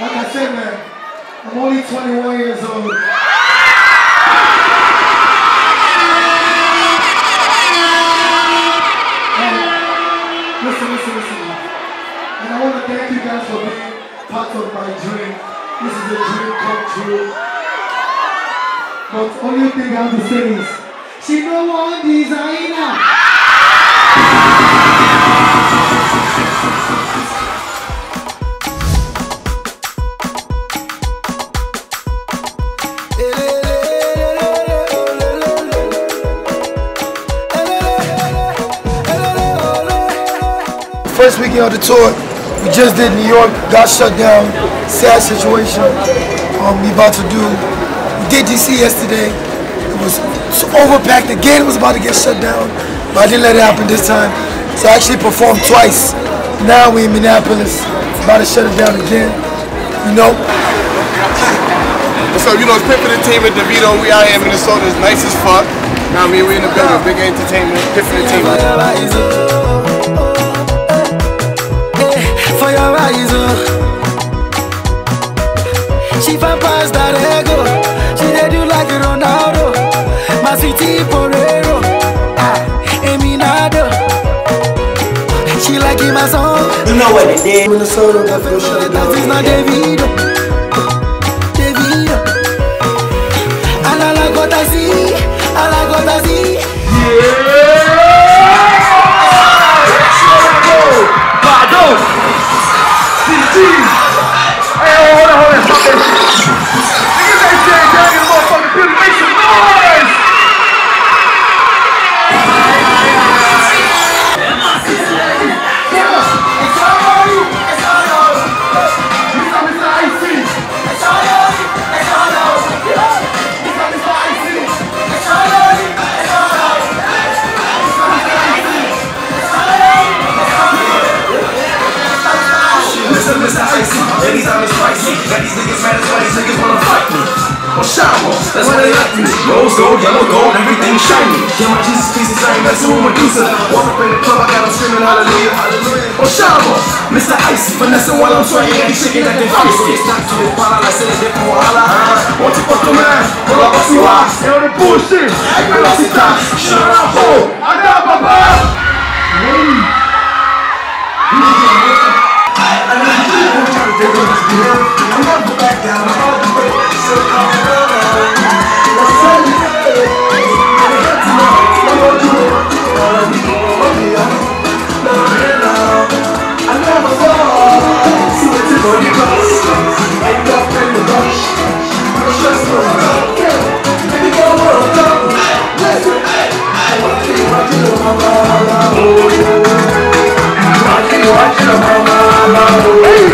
Like I said, man, I'm only 21 years old. And listen. And I want to thank you guys for being part of my dream. This is a dream come true. But only thing I have to say is, she no one designer. First weekend of the tour, we just did New York, got shut down, sad situation. We about to do, we did DC yesterday, it was so overpacked, the gate was about to get shut down, but I didn't let it happen this time. So I actually performed twice. Now we're in Minneapolis, about to shut it down again, you know? So, you know, it's Pimpin' Entertainment, Davido, we out here in Minnesota, it's nice as fuck. Now we're in the building, big entertainment, Pimpin' Entertainment. She find past that ego. She dey do like Ronaldo, my city porero, Eminado. She like him my song. You know what it did? Minnesota, that is not Davido. Davido. I like what I see. I like what I see. Anytime it's spicy, got these niggas mad as well, these niggas wanna fight me. Or shower, that's why they like me. Rose gold, yellow gold, everything shiny. Yeah, my Jesus Christ is shining, that's who Medusa. Walk up in the club, I got them screaming hallelujah, hallelujah. Or shower, Mr. Icy, finessing while I'm trying any chicken that can fight me. Not to the pala, I said it for hala. Want to fuck the man, pull up a siwa. They on the bullshit, I feel like it's time. Shut up, ho, I got my ball. I'm not going back down, I'm not going to break, so come on. I never fall to the tip of your bus. End up in the rush. I'm stressed for a cup. Maybe go for a cup. Listen, I want to watch you, mama. I can watch you, mama. Hey!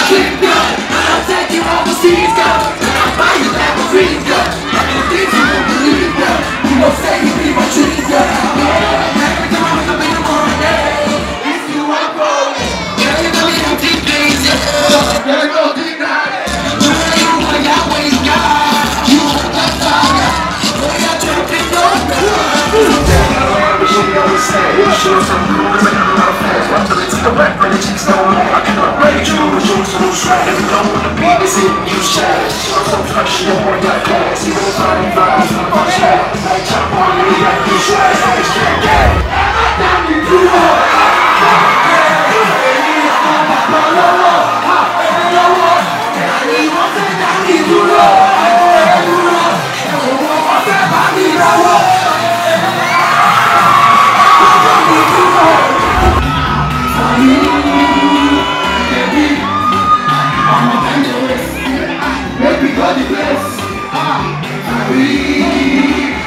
I'll take you overseas, girl, and I'll buy you that free. shoot some rules and I'm not a fast. Watch till it's the rap and the chicks don't know. I cannot break you, you're too strong. If you don't wanna be this it, you shine. I'm so fresh, your boy got class. He's on fine vibes, I'm on track. Like chop on me, like you try. Like jack, yeah, I thought you do hard. Hey,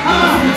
I'm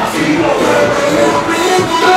a single girl.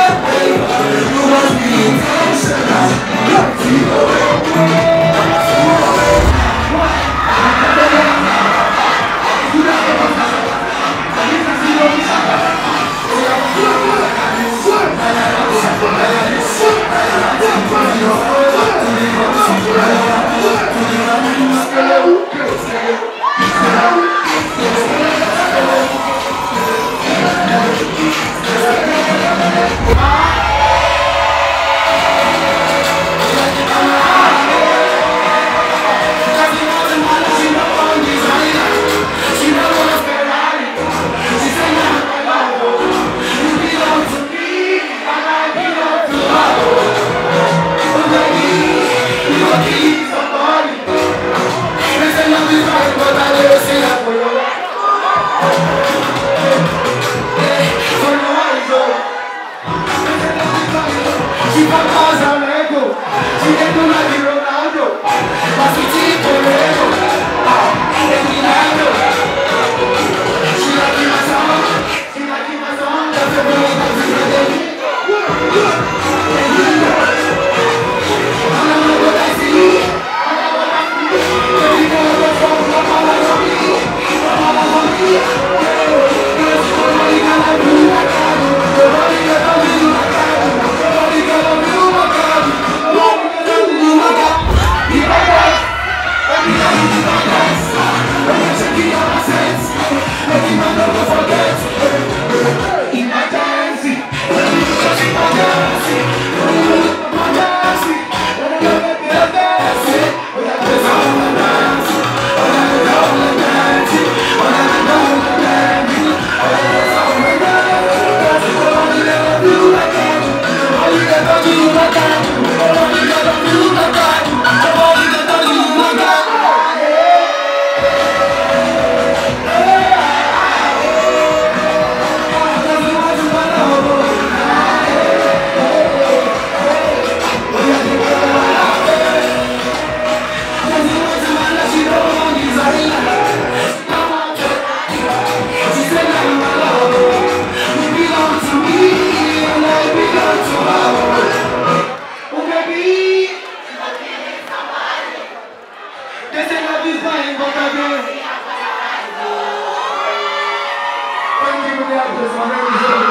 in Minneapolis. My name is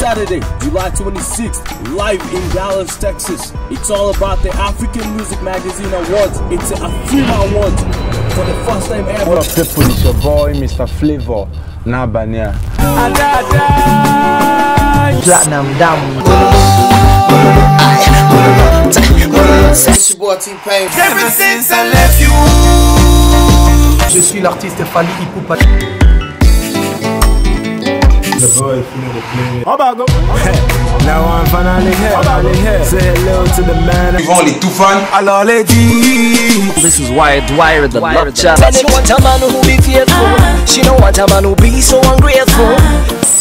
Saturday, July 26th, live in Dallas, Texas. It's all about the African Music Magazine Awards. It's the AFRIMA Awards for the first time ever. All of the people, it's your boy, Mr. Flavor, Nabania. Platinum down. It's your boy, T-Pain. Ever since I left you. Je suis l'artiste Fally Ipupa. The boy, now I'm finally here. Say hello to the man. Devant les tout fans. Alors les dix. This is why Dwyer the love child. Tell me what a man who be fearful. She know what a man who be so ungrateful.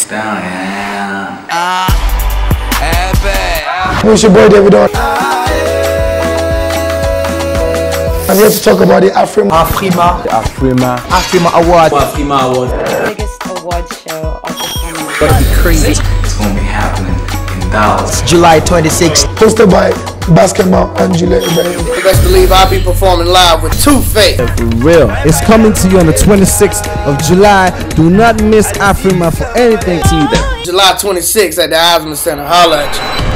Down yeah. Who's your boy Davido? I'm here to talk about the AFRIMA Award. AFRIMA Award. The biggest award show of the summer. It's gonna be crazy. It's gonna be happening in Dallas. July 26th. Hosted by Basketball Angela. You best believe I'll be performing live with Two-Face. For real. It's coming to you on the 26th of July. Do not miss AFRIMA for anything to you. July 26th at the Osmond Center. Holla at you.